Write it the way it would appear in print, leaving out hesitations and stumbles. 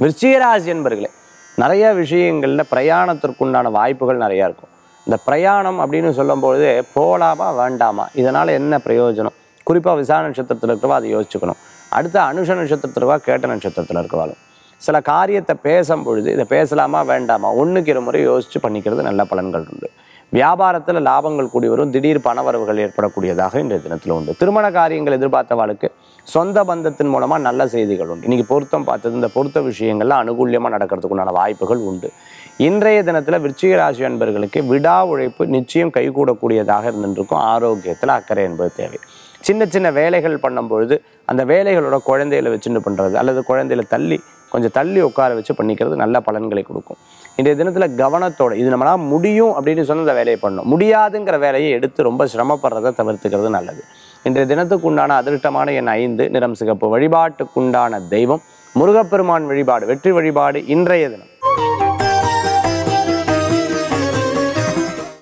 விருச்சிகராசி என்பர்களே, நிறைய விஷயங்களில் பிரயாணத்திற்குண்டான வாய்ப்புகள் நிறையா இருக்கும். இந்த பிரயாணம் அப்படின்னு சொல்லும்பொழுது போலாமா வேண்டாமா, இதனால் என்ன பிரயோஜனம், குறிப்பாக விசா நட்சத்திரத்தில் இருக்கிறவா அதை யோசிச்சுக்கணும். அடுத்த அனுஷ நட்சத்திரத்தில் இருக்கவா, கேட்ட நட்சத்திரத்தில் இருக்கவாலும் சில காரியத்தை பேசும் பொழுது இதை பேசலாமா வேண்டாமா ஒன்றுக்கு இருமுறை யோசித்து பண்ணிக்கிறது நல்ல பலன்கள் உண்டு. வியாபாரத்தில் லாபங்கள் கூடி வரும், திடீர் பணவரவுகள் ஏற்படக்கூடியதாக இன்றைய தினத்தில் உண்டு. திருமண காரியங்கள் எதிர்பார்த்தவாளுக்கு சொந்த பந்தத்தின் மூலமாக நல்ல செய்திகள் உண்டு. இன்றைக்கி பொருத்தம் பார்த்தது, இந்த பொருத்த விஷயங்கள்லாம் அனுகூலியமாக நடக்கிறதுக்குண்டான வாய்ப்புகள் உண்டு. இன்றைய தினத்தில் விருச்சிக ராசி அன்பர்களுக்கு விடா உழைப்பு நிச்சயம் கைகூடக்கூடியதாக இருந்துருக்கும். ஆரோக்கியத்தில் அக்கறை என்பது தேவை. சின்ன சின்ன வேலைகள் பண்ணும்பொழுது அந்த வேலைகளோட குழந்தையில வச்சுட்டு பண்ணுறது அல்லது குழந்தையில கொஞ்சம் தள்ளி உட்கார வச்சு பண்ணிக்கிறது நல்ல பலன்களை கொடுக்கும். இன்றைய தினத்தில் கவனத்தோடு இது நம்மளால் முடியும் அப்படின்னு சொன்ன அந்த வேலையை பண்ணணும், முடியாதுங்கிற வேலையை எடுத்து ரொம்ப சிரமப்படுறதை தவிர்த்துக்கிறது நல்லது. இன்றைய தினத்துக்கு உண்டான அதிர்ஷ்டமான எண் 5, நிறம் சிகப்பு. வழிபாட்டுக்குண்டான தெய்வம் முருகப்பெருமான் வழிபாடு, வெற்றி வழிபாடு இன்றைய தினம்.